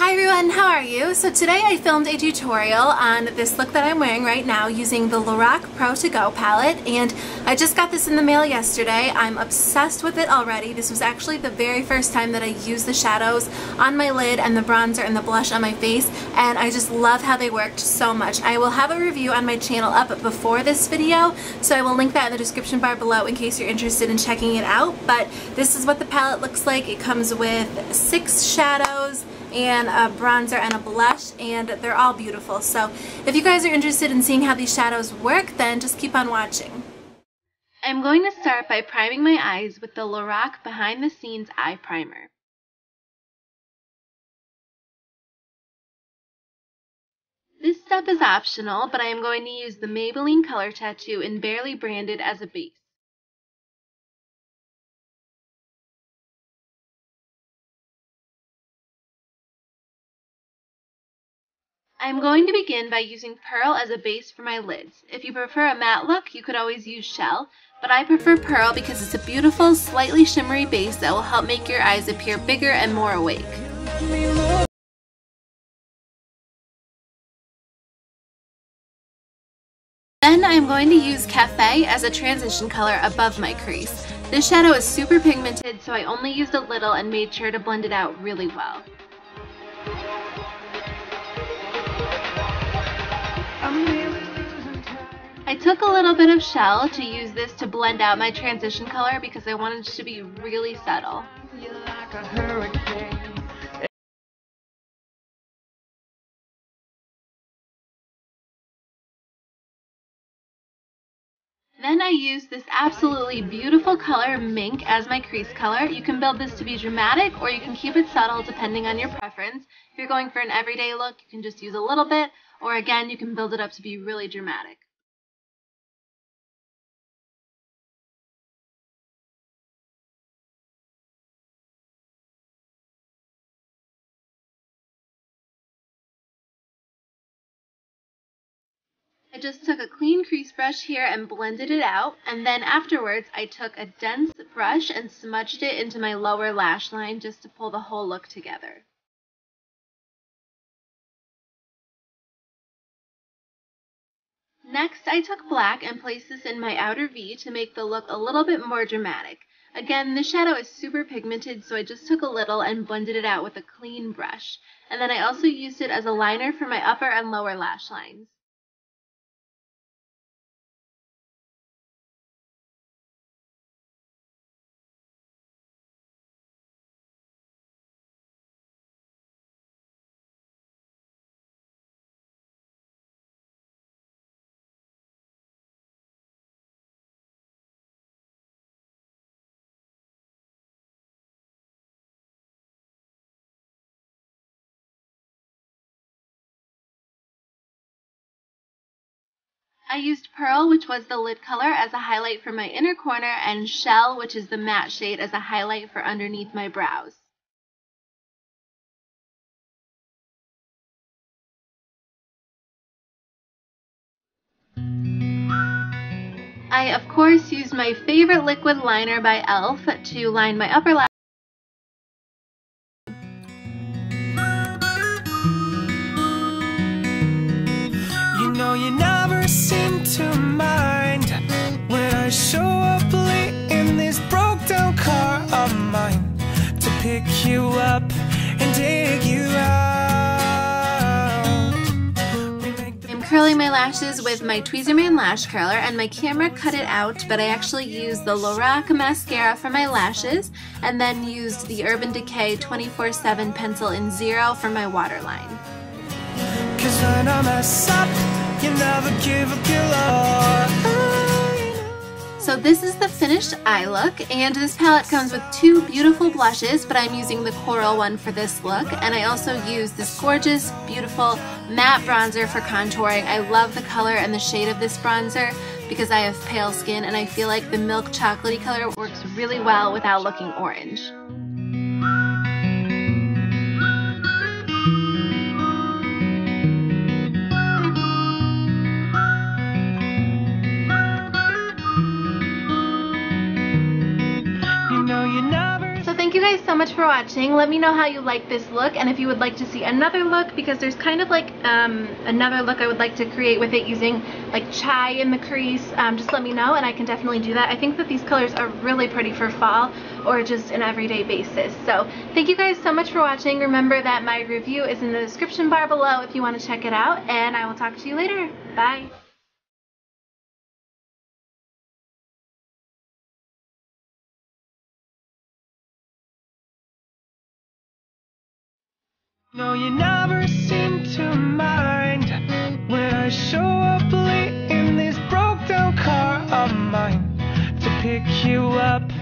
Hi everyone, how are you? So today I filmed a tutorial on this look that I'm wearing right now using the Lorac Pro to Go palette, and I just got this in the mail yesterday. I'm obsessed with it already. This was actually the very first time that I used the shadows on my lid and the bronzer and the blush on my face, and I just love how they worked so much. I will have a review on my channel up before this video, so I will link that in the description bar below in case you're interested in checking it out. But this is what the palette looks like. It comes with 6 shadows and a bronzer and a blush, and they're all beautiful. So if you guys are interested in seeing how these shadows work, then just keep on watching. I'm going to start by priming my eyes with the Lorac Behind the Scenes Eye Primer. This step is optional, but I am going to use the Maybelline Color Tattoo in Barely Branded as a base. I'm going to begin by using Pearl as a base for my lids. If you prefer a matte look, you could always use Shell, but I prefer Pearl because it's a beautiful, slightly shimmery base that will help make your eyes appear bigger and more awake. Then I'm going to use Cafe as a transition color above my crease. This shadow is super pigmented, so I only used a little and made sure to blend it out really well. I took a little bit of Shell to use this to blend out my transition color because I wanted it to be really subtle. Then I used this absolutely beautiful color, Mink, as my crease color. You can build this to be dramatic, or you can keep it subtle depending on your preference. If you're going for an everyday look, you can just use a little bit, or again, you can build it up to be really dramatic. I just took a clean crease brush here and blended it out, and then afterwards I took a dense brush and smudged it into my lower lash line just to pull the whole look together. Next I took black and placed this in my outer V to make the look a little bit more dramatic. Again, this shadow is super pigmented, so I just took a little and blended it out with a clean brush, and then I also used it as a liner for my upper and lower lash lines. I used Pearl, which was the lid color, as a highlight for my inner corner, and Shell, which is the matte shade, as a highlight for underneath my brows. I, of course, used my favorite liquid liner by e.l.f. to line my upper lash. You never seem to mind when I show up late in this broke down car of mine to pick you up and dig you out. I'm curling my lashes with my Tweezerman lash curler, and my camera cut it out, but I actually used the Lorac mascara for my lashes and then used the Urban Decay 24-7 Pencil in 0 for my waterline. 'Cause when I mess up, you never give up your love. So this is the finished eye look, and this palette comes with 2 beautiful blushes, but I'm using the coral one for this look, and I also use this gorgeous, beautiful matte bronzer for contouring. I love the color and the shade of this bronzer because I have pale skin, and I feel like the milk chocolatey color works really well without looking orange. you guys so much for watching. Let me know how you like this look and if you would like to see another look, because there's kind of like another look I would like to create with it using like chai in the crease. Just let me know and I can definitely do that. I think that these colors are really pretty for fall or just an everyday basis. So thank you guys so much for watching. Remember that my review is in the description bar below if you want to check it out, and I will talk to you later. Bye. No, you never seem to mind when I show up late in this broke down car of mine to pick you up.